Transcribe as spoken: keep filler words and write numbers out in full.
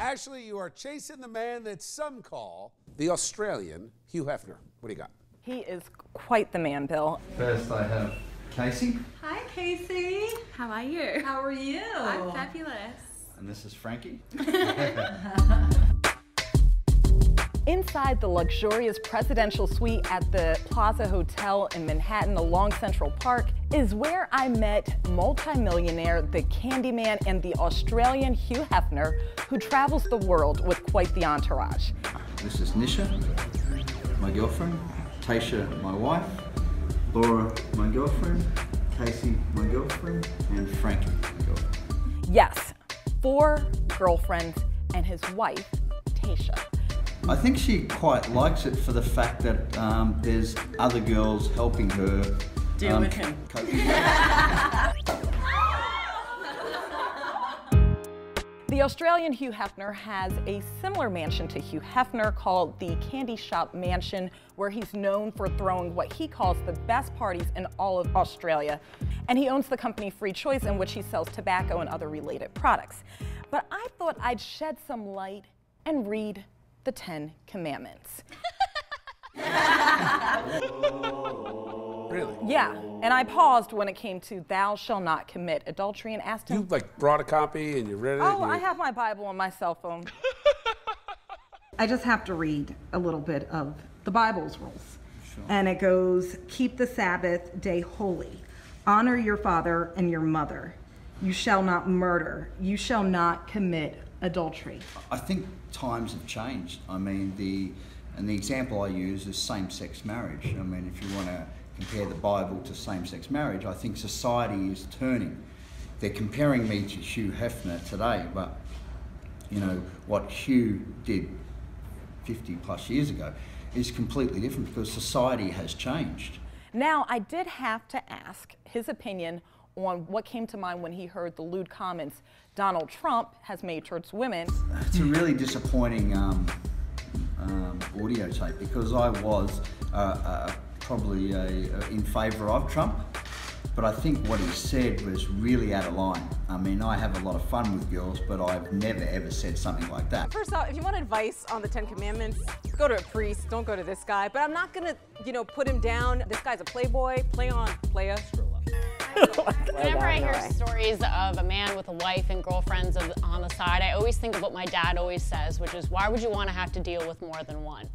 Ashley, you are chasing the man that some call the Australian Hugh Hefner. What do you got? He is quite the man, Bill. First, I have Casey. Hi, Casey. How are you? How are you? I'm fabulous. And this is Frankie. Inside the luxurious presidential suite at the Plaza Hotel in Manhattan along Central Park is where I met multimillionaire, the Candyman, and the Australian Hugh Hefner, who travels the world with quite the entourage. This is Nisha, my girlfriend, Tasha, my wife, Laura, my girlfriend, Casey, my girlfriend, and Frankie, my girlfriend. Yes, four girlfriends and his wife, Tasha. I think she quite likes it for the fact that um, there's other girls helping her. Deal um, with him. The Australian Hugh Hefner has a similar mansion to Hugh Hefner called the Candy Shop Mansion, where he's known for throwing what he calls the best parties in all of Australia. And he owns the company Free Choice, in which he sells tobacco and other related products. But I thought I'd shed some light and read the Ten Commandments. Really? Yeah, and I paused when it came to thou shall not commit adultery and asked him— You like brought a copy and you read it? Oh, I have my Bible on my cell phone. I just have to read a little bit of the Bible's rules. Sure. And it goes, keep the Sabbath day holy. Honor your father and your mother. You shall not murder. You shall not commit adultery. I think times have changed. I mean, the and the example I use is same-sex marriage. I mean, if you want to compare the Bible to same-sex marriage, I think society is turning. They're comparing me to Hugh Hefner today, but you know what Hugh did fifty plus years ago is completely different because society has changed. Now, I did have to ask his opinion on what came to mind when he heard the lewd comments Donald Trump has made towards women. It's a really disappointing um, um, audio tape because I was uh, uh, probably a, a, in favour of Trump, but I think what he said was really out of line. I mean, I have a lot of fun with girls, but I've never ever said something like that. First off, if you want advice on the Ten Commandments, go to a priest, don't go to this guy, but I'm not gonna, you know, put him down. This guy's a playboy, play on, playa. Whenever I hear stories of a man with a wife and girlfriends on the side, I always think of what my dad always says, which is, why would you want to have to deal with more than one?